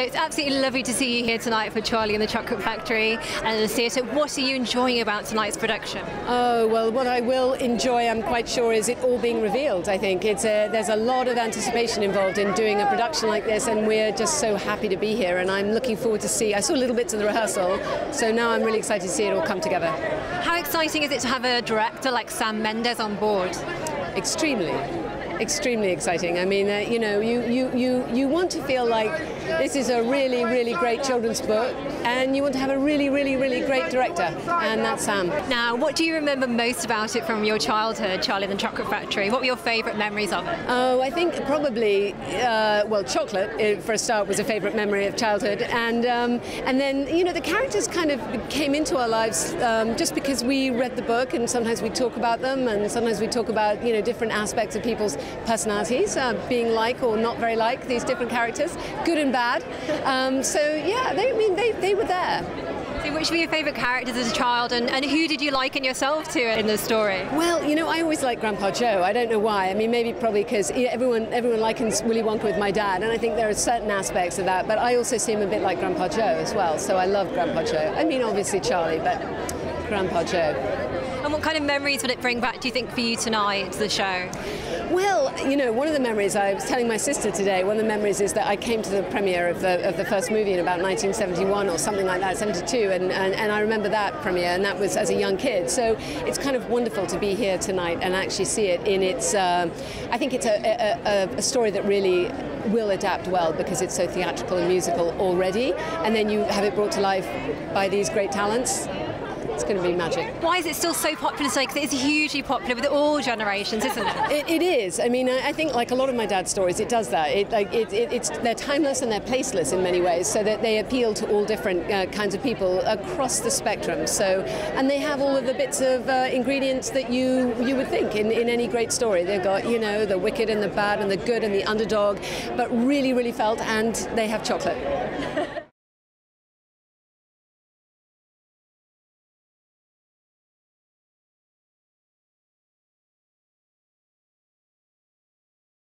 So it's absolutely lovely to see you here tonight for Charlie and the Chocolate Factory and the theatre. What are you enjoying about tonight's production? Oh, well, what I will enjoy, I'm quite sure, is it all being revealed, I think. There's a lot of anticipation involved in doing a production like this, and we're just so happy to be here, and I'm looking forward to see. I saw little bits of the rehearsal, so now I'm really excited to see it all come together. How exciting is it to have a director like Sam Mendes on board? Extremely. Extremely exciting. I mean, you know, you want to feel like this is a really, really great children's book, and you want to have a really, really, really great director, and that's Sam. Now, what do you remember most about it from your childhood, Charlie and the Chocolate Factory? What were your favourite memories of it? Oh, I think probably, well, chocolate, for a start, was a favourite memory of childhood, and then, you know, the characters kind of came into our lives just because we read the book, and sometimes we talk about them, and sometimes we talk about, you know, different aspects of people's personalities, being like or not very like these different characters, good and bad. So yeah, they were there. So which were your favourite characters as a child, and who did you liken yourself to in the story? Well, you know, I always liked Grandpa Joe. I don't know why. I mean, maybe probably because everyone likens Willy Wonka with my dad, and I think there are certain aspects of that, but I also see him a bit like Grandpa Joe as well, so I love Grandpa Joe. I mean, obviously Charlie, but Grandpa Joe. And what kind of memories would it bring back, do you think, for you tonight, the show? Well, you know, one of the memories, I was telling my sister today, one of the memories is that I came to the premiere of the first movie in about 1971 or something like that, 72, and I remember that premiere, and that was as a young kid. So it's kind of wonderful to be here tonight and actually see it in its, I think it's a story that really will adapt well because it's so theatrical and musical already, and then you have it brought to life by these great talents. It's going to be magic. Why is it still so popular today? Because it's hugely popular with all generations, isn't it? It is. I mean, I think like a lot of my dad's stories, it does that. They're timeless and they're placeless in many ways, so that they appeal to all different kinds of people across the spectrum. So, and they have all of the bits of ingredients that you would think in any great story. They've got, you know, the wicked and the bad and the good and the underdog, but really, really felt, and they have chocolate.